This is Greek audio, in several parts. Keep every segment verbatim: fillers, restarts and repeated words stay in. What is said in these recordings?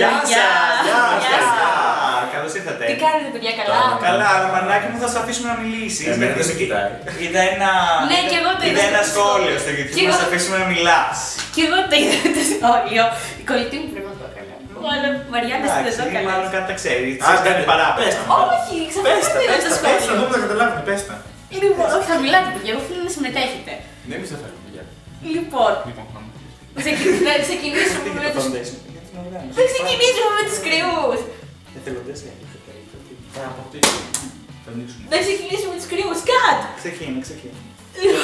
Γεια σας! Γεια σας! Καλώς ήρθατε. Τι κάνετε, παιδιά, καλά? Καλά, μανάκι μου, θα σας αφήσουμε να μιλήσεις. Είδα ένα. Ναι, και εγώ το είδα. Είδα ένα σχόλιο στο YouTube. Θα σας αφήσουμε να μιλάς. Και εγώ το είδα το σχόλιο. Η κολλητή μου πρέπει να το έκανε. Αλλά Μαριάννα στην εδώ καλά. Μάλλον κάτι τα ξέρει. Σας κάνει παράπονο. Όχι, ξαφνικά είδα το σχόλιο. Εγώ δεν καταλάβω, πες τα. Λοιπόν, όχι, θα μιλάτε, παιδιά. Εγώ θέλω να συμμετέχετε. Ναι, εμείς θα θέλουμε, παιδιά. Λοιπόν. Να ξεκινήσουμε με τους... Θα ξεκινήσουμε με τους κρυούς! Εθελοντές είναι αυτό το πράγμα. Θα ξεκινήσουμε με τους κρυούς. Κατ! Ξεκινά, ξεκινά.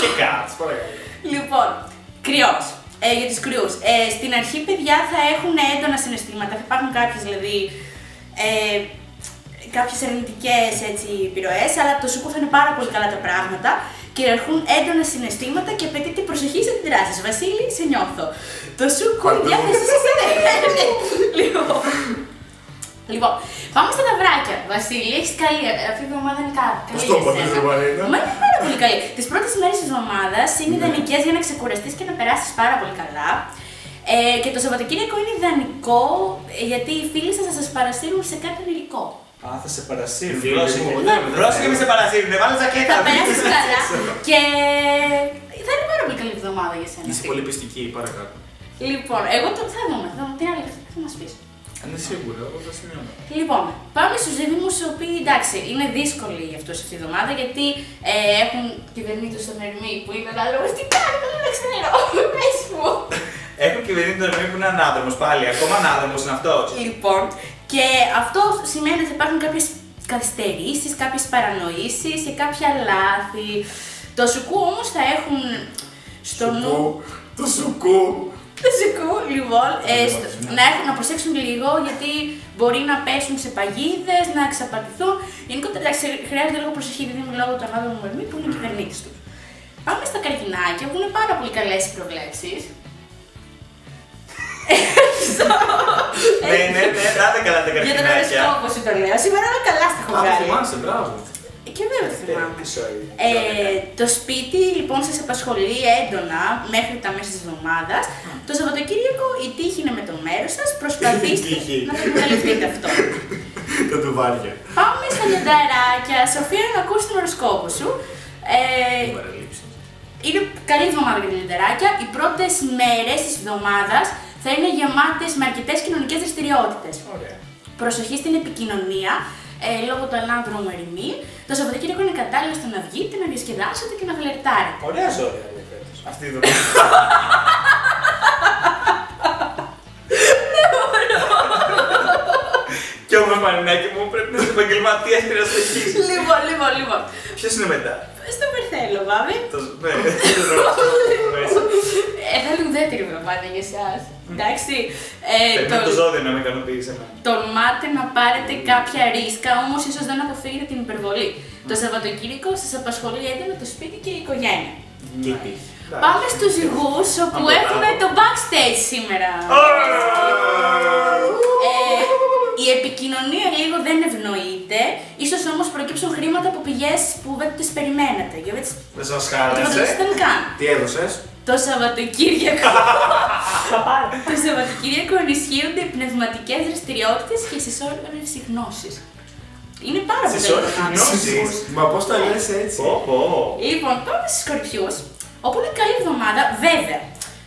Και κατ, παρακαλώ. Λοιπόν, κρυός. Για τους κρυούς. Στην αρχή, παιδιά, θα έχουν έντονα συναισθήματα. Θα υπάρχουν κάποιες, δηλαδή, κάποιες αρνητικές επιρροές, αλλά το σου κόφανε πάρα πολύ καλά τα πράγματα. Κυριαρχούν έντονα συναισθήματα και απαιτείται προσοχή σε αντιδράσεις. Βασίλη, σε νιώθω. Το σου κοντιά θα σε συνεχίσει. Λοιπόν, πάμε στα ταυράκια. Βασίλη, έχεις καλή. Αυτή η εβδομάδα είναι καλή. Πώς το είπατε, Βαρύνα? Μα είναι πάρα πολύ καλή. Τις πρώτες μέρες της εβδομάδας είναι ιδανικές για να ξεκουραστείς και να περάσεις πάρα πολύ καλά. Και το Σαββατοκύριακο είναι ιδανικό γιατί οι φίλοι σας θα σας παρασύρουν σε κάτι υλικό. Α, θα σε παρασύρουν. Πρόσεχε, μη σε παρασύρουν. Βάλε ζακέτα. Θα περάσεις καλά. Και θα είναι πάρα πολύ καλή εβδομάδα για σένα. Είσαι πολύ πιστική, παρακάτω. Λοιπόν, εγώ το θα δούμε. Θα δούμε τι άλλο θα μας πεις. Είναι σίγουρα, εγώ θα σημειώνω. Λοιπόν, πάμε στους δίδυμους, οι οποίοι εντάξει είναι δύσκολοι για αυτούς αυτή τη εβδομάδα γιατί έχουν κυβερνήτω στον Ερμή που είναι ανάλογος. Τι κάνει, δεν ξέρω. Πες μου. Έχουν κυβερνήτω τον Ερμή που είναι ανάδρομος πάλι. Ακόμα ανάδρομος είναι αυτός. Λοιπόν. Και αυτό σημαίνει ότι υπάρχουν κάποιες καθυστερήσεις, κάποιες παρανοήσεις και κάποια λάθη. Το σουκού όμως θα έχουν στο σουκού, νου... Το σουκού! Το σουκού, λοιπόν, ε, στο... να, έχουν, να προσέξουν λίγο γιατί μπορεί να πέσουν σε παγίδες, να εξαπατηθούν. Γενικότερα χρειάζεται λίγο προσοχή δηλαδή, λόγω του ανάδρομου με εμείς που είναι οι κυβερνήτες του. Πάμε στα καρκινάκια που είναι πάρα πολύ καλές οι προβλέψεις. Ναι, ναι, ναι, τράτε καλά τα καρκινάκια. Για τον αρισκό, όπως το λέω, σήμερα όλα καλά στα έχω βγάλει. Α, θυμάσαι, μπράβο. Και βέβαια το θυμάμαι. Το σπίτι, λοιπόν, σας απασχολεί έντονα μέχρι τα μέσα της εβδομάδας. Το Σαββατοκύριακο η τύχη είναι με το μέρος σας, προσπαθήστε να το εκμεταλλευτείτε αυτό. Τα τουβάρια. Πάμε στα λιονταράκια. Σοφία, να ακούσεις τον οροσκόπο σου. Είναι καλή εβδομάδα για τα λιονταράκια. Οι πρώτες μέρες της εβδομάδας θα είναι γεμάτες με αρκετές κοινωνικές δραστηριότητες. Ωραία. Προσοχή στην επικοινωνία ε, λόγω του ανάδρομου Ερμή. Το Σαββατοκύριακο είναι κατάλληλο στο να βγείτε, να διασκεδάσετε και να φλερτάρετε. Ωραία ζώρια είναι φέτος. Αυτή η δουλειά. Δεν μπορώ. Κι όμως Μαρινάκη μου πρέπει να είσαι επαγγελματίας και να σε έχεις. Λοιπόν, λοιπόν, λοιπόν. Ποιος είναι μετά? Στο Περθέλο, πάμε. Ναι, θα είναι ουδέτερη εβδομάδα για εσάς. Εντάξει. Περνάει το ζώδιο να με ικανοποιείς εμένα. Τολμάτε να πάρετε κάποια ρίσκα, όμως ίσως δεν αποφύγετε την υπερβολή. Το Σαββατοκύριακο σας απασχολεί έντονα το σπίτι και η οικογένεια. Και τύχη. Πάμε στους ζυγούς, όπου έχουμε το backstage σήμερα. Η επικοινωνία λίγο δεν ευνοείται, ίσως όμως προκύψουν χρήματα από πηγές που δεν τις περιμένατε. Δεν σας χάρεσε. Τι έδωσες? Το Σαββατοκύριακο. Το Σαββατοκύριακο ενισχύονται οι πνευματικές δραστηριότητες και η συσσόρευση γνώσης. Είναι πάρα πολύ γνώσεις. Μα πώς τα λες έτσι. Λοιπόν, πάμε στους Σκορπιούς, όπου είναι καλή εβδομάδα, βέβαια.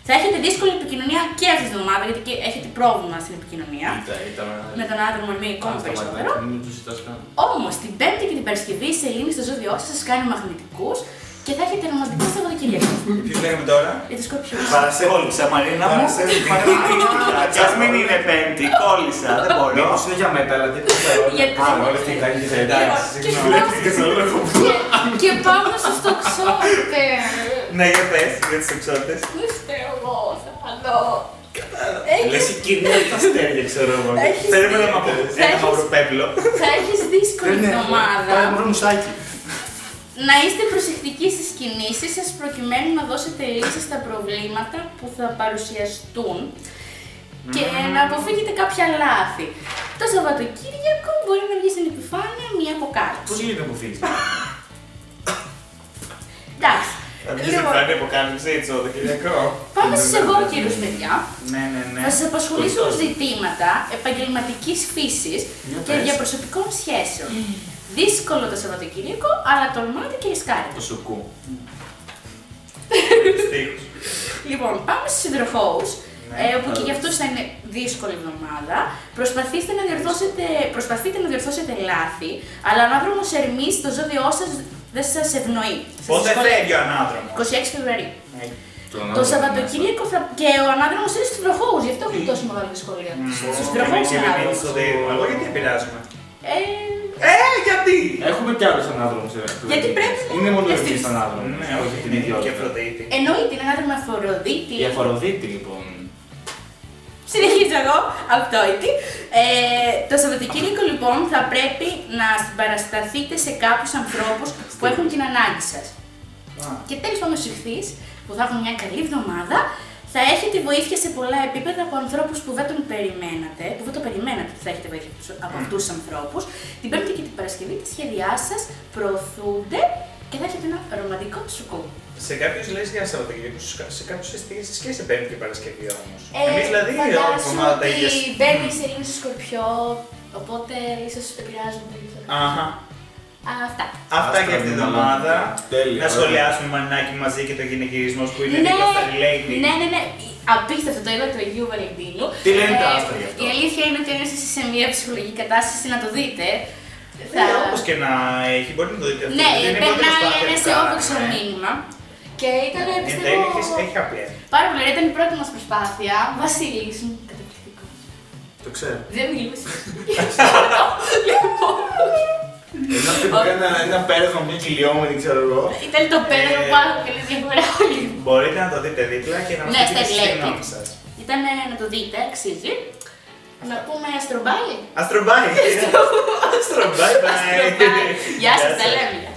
Θα έχετε δύσκολη επικοινωνία και αυτή τη εβδομάδα γιατί και έχετε πρόβλημα στην επικοινωνία. Ήταν, ήταν... Με τον άνθρωπο με εικόνα περισσότερο. Όμως την Πέμπτη και την Παρασκευή η σελήνη στο ζώδιό σας σας κάνει μαγνητικούς και θα έχετε ρομαντικό Σαββατοκύριακο. Τι λέγαμε τώρα? Για τους Σκορπιούς. Παρασέκολησα, Μαρίνα μου. Κι ας μην είναι Πέμπτη, κόλλησα. Δεν μπορώ. Μήπως είναι για μετά, αλλά δεν ξέρω. Πάμε όλες την καλή σελήνη. Και πάμε στους τοξότες. Ναι, για πες, για τις εξώτες. Δεν ξέρω εγώ, θα φανώ. Λες η κοινή τα αστέρια, ξέρω εγώ. Θέλουμε ένα μαυροπέπλο. Θα έχεις δύσκολη εβδομάδα. Πάμε μαύρο μουσάκι. Να είστε προσεκτικοί στις κινήσεις σας προκειμένου να δώσετε λύσεις στα προβλήματα που θα παρουσιαστούν και να αποφύγετε κάποια λάθη. Το Σαββατοκύριακο μπορεί να βγει στην επιφάνεια μία αποκάλυψη. Πώς γίνεται να αποφύγεις? Εντάξει. Θα μιλήσω ότι θα είναι υποκάλυψη το Σαββατοκυριακό. Πάμε στους εγώκυρους, παιδιά. Ναι, ναι, ναι. Θα σας απασχολήσουν ζητήματα επαγγελματικής φύσης και διαπροσωπικών σχέσεων. Δύσκολο το Σαββατοκύριακο, αλλά τολμάτε και ρισκάρετε. Το σουκού. Λοιπόν, πάμε στους συντροφόους. Ε, όπου και για αυτούς θα είναι δύσκολη εβδομάδα. Προσπαθήστε να διορθώσετε, προσπαθείτε να διορθώσετε λάθη, αλλά ο ανάδρομος Ερμής στο ζώδιό σας δεν σας ευνοεί. Πότε φεύγει ο ανάδρομος? εικοστή έκτη Φεβρουαρίου. Ναι. Το, το Σαββατοκύριακο θα... και ο ανάδρομος είναι στους συντροφόους, γι' αυτό έχουν τόσο μεγάλη δυσκολία. Στους συντροφόους είναι ανάδρομος. Εγώ γιατί επηρεάζουμε? Ε, γιατί! Έχουμε κι άλλους ανάδρομους. Γιατί πρέπει να είναι μόνο εμείς ανάδρομοι. Ναι, όχι την ιδιότητα. Εννοείται, είναι ανάδρομη Αφροδίτη. Η Αφροδίτη, λοιπόν. Συνεχίζω εγώ, αυτόητη. Ε, το Σαββατοκύριακο λοιπόν θα πρέπει να συμπαρασταθείτε σε κάποιους ανθρώπους που έχουν την ανάγκη σας. Wow. Και τέλος πάντων στους ηχθείς, που θα έχουν μια καλή εβδομάδα, θα έχετε βοήθεια σε πολλά επίπεδα από ανθρώπους που δεν τον περιμένατε, που δεν το περιμένατε ότι θα έχετε βοήθεια από αυτούς τους ανθρώπους. Την Πέμπτη και την Παρασκευή τα σχέδιά σας προωθούνται και θα έχετε ένα ρομαντικό σουκού. Σε κάποιους λες για Σαββατοκύριακο, σε κάποιους εστίασεις και σε Πέμπτη και Παρασκευή όμως. Ε, Εμείς δηλαδή η όλη εβδομάδα τα ίδια. Η Πέμπτη σε λίγο στο Σκορπιό, οπότε ίσως επηρεάζονται. Αχα. Αυτά. Αυτά για αυτήν την εβδομάδα. Να σχολιάσουμε μανάκι μαζί και το γυναικισμό που είναι δίπλα στα related. Ναι, ναι, ναι. Απίστευτο το είδα του Αγίου Βαλεντίνου. Τι λένε τα άστρα γι' αυτό? Η αλήθεια είναι ότι αν είστε σε μια ψυχολογική κατάσταση να το δείτε. Ναι, όπως και να έχει, μπορεί να το δείτε αυτό. Ναι, περνάει ένα αισιόδοξο μήνυμα. Και ήταν, πιστεύω, πάρα πολύ ωραία, ήταν η πρώτη μας προσπάθεια. Βασίλης μου, καταπληκτικός. Το ξέρω. Δεν μιλούσε. Ένα πέρασμα μια κυλιόμετη, ξέρω εγώ. Ήταν το πέρασμα πάρα πολύ διαφορά. Μπορείτε να το δείτε δίπλα και να μας πείτε τη συγγνώμη σας. Ήταν να το δείτε, αξίζει. Να πούμε αστρομπάι. Αστρομπάι. Αστρομπάι. Γεια σας, τα λέμε.